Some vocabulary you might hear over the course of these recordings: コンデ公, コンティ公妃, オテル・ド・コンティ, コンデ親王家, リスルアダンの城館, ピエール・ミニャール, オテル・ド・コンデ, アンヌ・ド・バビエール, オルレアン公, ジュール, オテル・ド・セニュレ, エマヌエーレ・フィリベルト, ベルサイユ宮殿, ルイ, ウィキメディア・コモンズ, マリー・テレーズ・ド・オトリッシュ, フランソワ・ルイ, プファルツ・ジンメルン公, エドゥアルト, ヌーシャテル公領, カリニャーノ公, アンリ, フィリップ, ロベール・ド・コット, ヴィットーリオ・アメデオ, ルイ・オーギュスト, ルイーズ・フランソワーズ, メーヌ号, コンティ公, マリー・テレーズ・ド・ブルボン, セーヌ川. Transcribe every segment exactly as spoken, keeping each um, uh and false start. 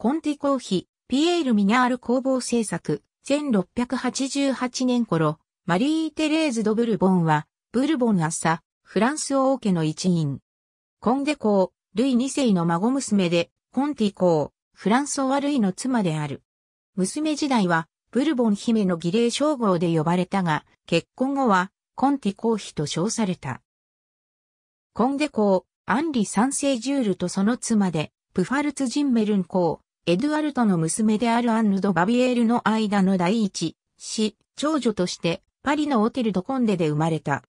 コンティコーヒ、ピエール・ミニャール工房制作、せんろっぴゃくはちじゅうはちねん頃、マリー・テレーズ・ド・ブルボンは、ブルボンあっさ、フランス王家の一員。コンデ公、ルイにせいの孫娘で、コンティ公、フランソワ・ルイの妻である。娘時代は、ブルボン姫の儀礼称号で呼ばれたが、結婚後は、コンティ公妃と称された。コンデ公、アンリさんせいジュールとその妻で、プファルツ・ジンメルン公、エドゥアルトの娘であるアンヌ・ド・バビエールの間の第一子、長女として、パリのオテル・ド・コンデで生まれた。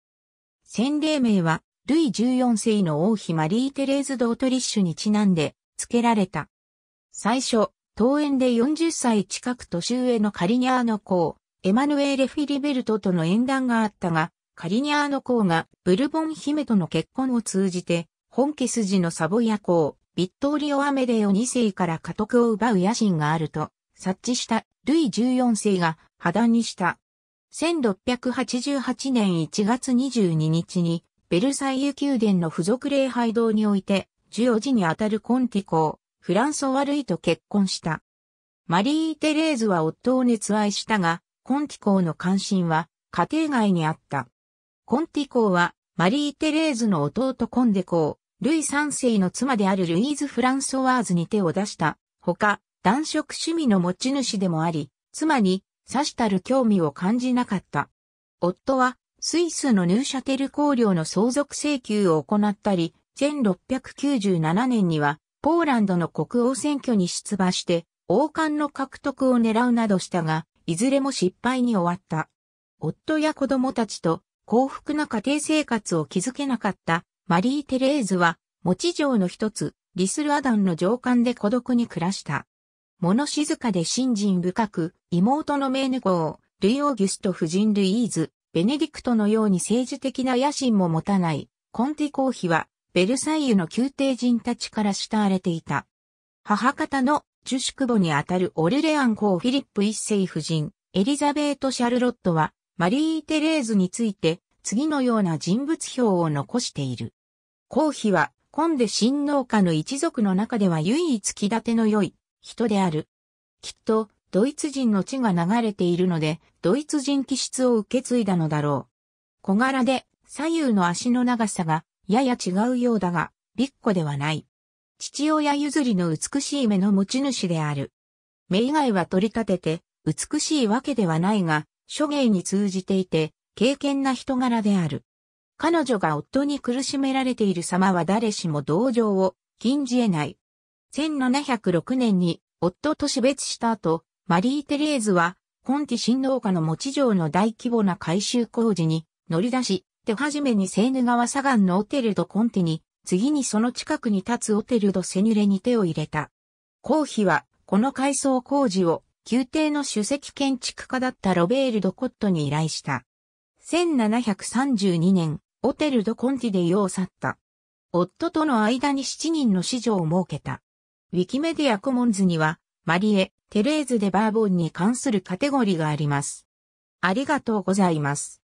洗礼名は、ルイじゅうよんせいの王妃マリー・テレーズ・ド・オトリッシュにちなんで、付けられた。最初、遠縁でよんじゅっさい近く年上のカリニャーノ公、エマヌエーレ・フィリベルトとの縁談があったが、カリニャーノ公がブルボン姫との結婚を通じて、本家筋のサボイア公、ヴィットーリオ・アメデオにせいから家督を奪う野心があると、察知したルイじゅうよんせいが破談にした。せんろっぴゃくはちじゅうはちねんいちがつにじゅうににちに、ベルサイユ宮殿の付属礼拝堂において、じゅうよじにあたるコンティ公、フランソワ・ルイと結婚した。マリー・テレーズは夫を熱愛したが、コンティ公の関心は家庭外にあった。コンティ公はマリー・テレーズの弟コンデ公、ルイさんせいの妻であるルイーズ・フランソワーズに手を出した。ほか、男色趣味の持ち主でもあり、妻にさしたる興味を感じなかった。夫はスイスのヌーシャテル公領の相続請求を行ったり、せんろっぴゃくきゅうじゅうななねんには、ポーランドの国王選挙に出馬して、王冠の獲得を狙うなどしたが、いずれも失敗に終わった。夫や子供たちと幸福な家庭生活を築けなかったマリー・テレーズは、持ち城の一つ、リスルアダンの城館で孤独に暮らした。物静かで信心深く、妹のメーヌ号、ルイ・オーギュスト夫人ルイーズ、ベネディクトのように政治的な野心も持たない、コンティ公妃は、ベルサイユの宮廷人たちから慕われていた。母方のジュシュク母にあたるオルレアン公フィリップいっせい夫人、エリザベート・シャルロットは、マリー・テレーズについて、次のような人物評を残している。公妃は、コンデ親王家の一族の中では唯一気立ての良い人である。きっと、ドイツ人の血が流れているので、ドイツ人気質を受け継いだのだろう。小柄で、左右の足の長さが、やや違うようだが、びっこではない。父親譲りの美しい目の持ち主である。目以外は取り立てて、美しいわけではないが、諸芸に通じていて、敬虔な人柄である。彼女が夫に苦しめられている様は誰しも同情を禁じ得ない。せんななひゃくろくねんに夫と死別した後、マリー・テレーズは、コンティ親王家の持ち城の大規模な改修工事に乗り出し、手始めにセーヌ川左岸のオテル・ド・コンテに、次にその近くに立つオテル・ド・セニュレに手を入れた。公妃は、この改装工事を、宮廷の主席建築家だったロベール・ド・コットに依頼した。せんななひゃくさんじゅうにねん、オテル・ド・コンテで世を去った。夫との間にしちにんの子女を設けた。ウィキメディアコモンズには、マリエ・テレーズ・デ・バーボンに関するカテゴリーがあります。ありがとうございます。